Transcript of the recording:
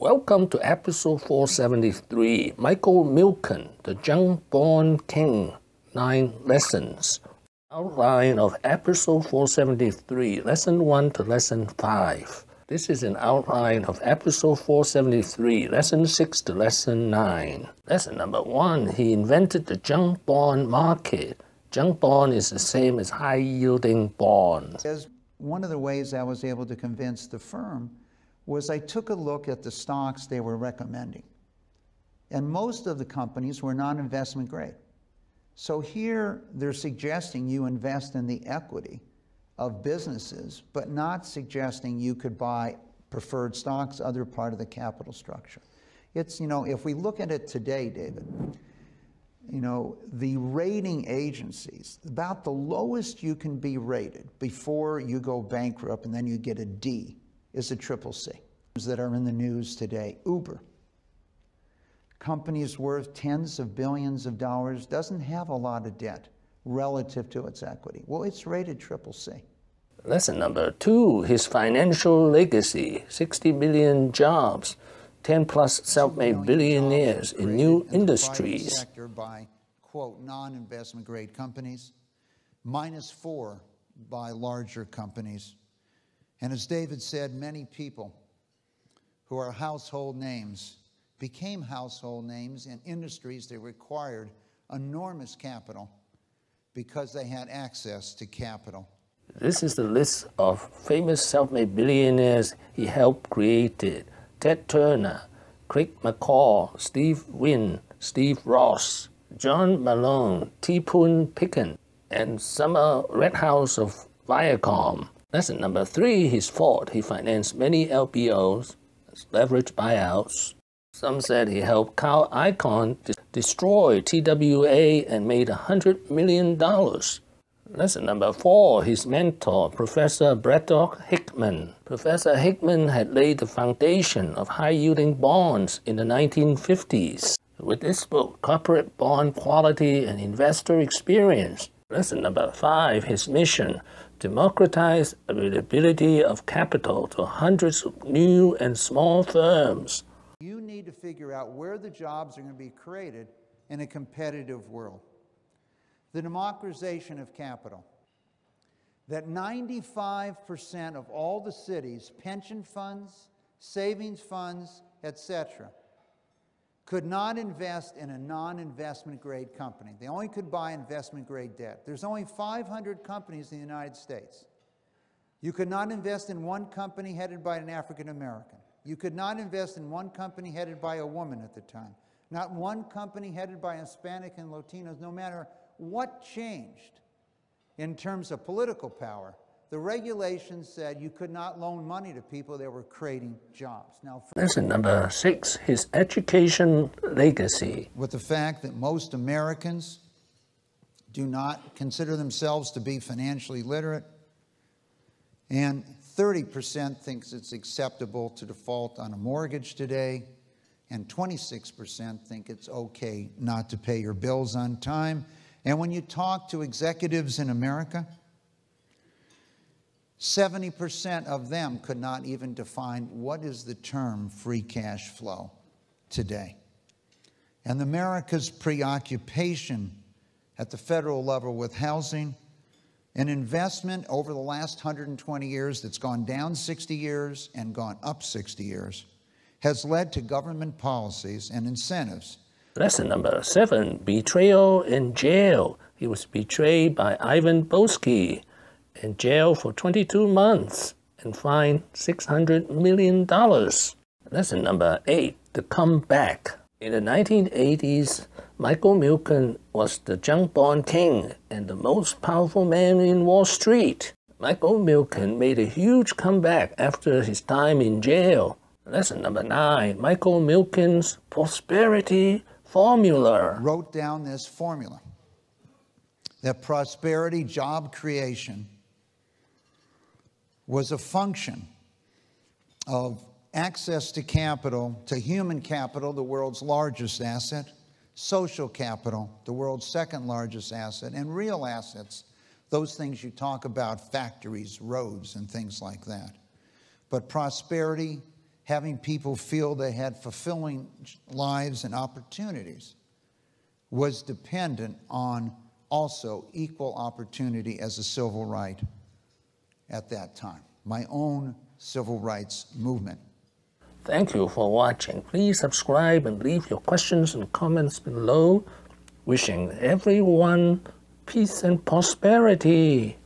Welcome to episode 473, Michael Milken, the Junk Bond King, 9 Lessons. Outline of episode 473, lesson 1 to lesson 5. This is an outline of episode 473, lesson 6 to lesson 9. Lesson number 1, he invented the junk bond market. Junk bond is the same as high-yielding bonds. As one of the ways I was able to convince the firm was I took a look at the stocks they were recommending. And most of the companies were non-investment grade. So here they're suggesting you invest in the equity of businesses, but not suggesting you could buy preferred stocks, other part of the capital structure. It's, you know, if we look at it today, David, you know, the rating agencies, about the lowest you can be rated before you go bankrupt and then you get a D. is a CCC that are in the news today. Uber, companies worth tens of billions of dollars, doesn't have a lot of debt relative to its equity. Well, it's rated CCC. Lesson number 2, his financial legacy, 60 million jobs, 10 plus self-made billionaires in new industries. Sector by, quote, non-investment grade companies, -4 by larger companies. And as David said, many people who are household names became household names in industries that required enormous capital because they had access to capital. This is the list of famous self-made billionaires he helped create: Ted Turner, Craig McCaw, Steve Wynn, Steve Ross, John Malone, T. Boone Pickens, and Sumner Redstone of Viacom. Lesson number 3, his fault. He financed many LBOs, leveraged buyouts. Some said he helped Carl Icahn destroy TWA and made $100 million. Lesson number 4, his mentor, Professor Braddock Hickman. Professor Hickman had laid the foundation of high-yielding bonds in the 1950s. With this book, Corporate Bond Quality and Investor Experience. Lesson number 5, his mission. Democratize availability of capital to hundreds of new and small firms. You need to figure out where the jobs are going to be created in a competitive world. The democratization of capital. That 95% of all the cities, pension funds, savings funds, etc., could not invest in a non-investment grade company. They only could buy investment grade debt. There's only 500 companies in the United States. You could not invest in one company headed by an African American. You could not invest in one company headed by a woman at the time. Not one company headed by Hispanic and Latinos, no matter what changed in terms of political power. The regulations said you could not loan money to people that were creating jobs. Now, lesson number 6, his education legacy. With the fact that most Americans do not consider themselves to be financially literate, and 30% thinks it's acceptable to default on a mortgage today, and 26% think it's okay not to pay your bills on time. And when you talk to executives in America, 70% of them could not even define what is the term free cash flow today. And America's preoccupation at the federal level with housing, an investment over the last 120 years that's gone down 60 years and gone up 60 years, has led to government policies and incentives. Lesson number 7, betrayal in jail. He was betrayed by Ivan Boesky. In jail for 22 months and fined $600 million. Lesson number 8, the comeback. In the 1980s, Michael Milken was the junk bond king and the most powerful man in Wall Street. Michael Milken made a huge comeback after his time in jail. Lesson number 9, Michael Milken's prosperity formula. Wrote down this formula that prosperity, job creation, was a function of access to capital, to human capital, the world's largest asset, social capital, the world's second largest asset, and real assets, those things you talk about, factories, roads, and things like that. But prosperity having people feel they had fulfilling lives and opportunities was dependent on also equal opportunity as a civil right at that time, my own civil rights movement. Thank you for watching. Please subscribe and leave your questions and comments below. Wishing everyone peace and prosperity.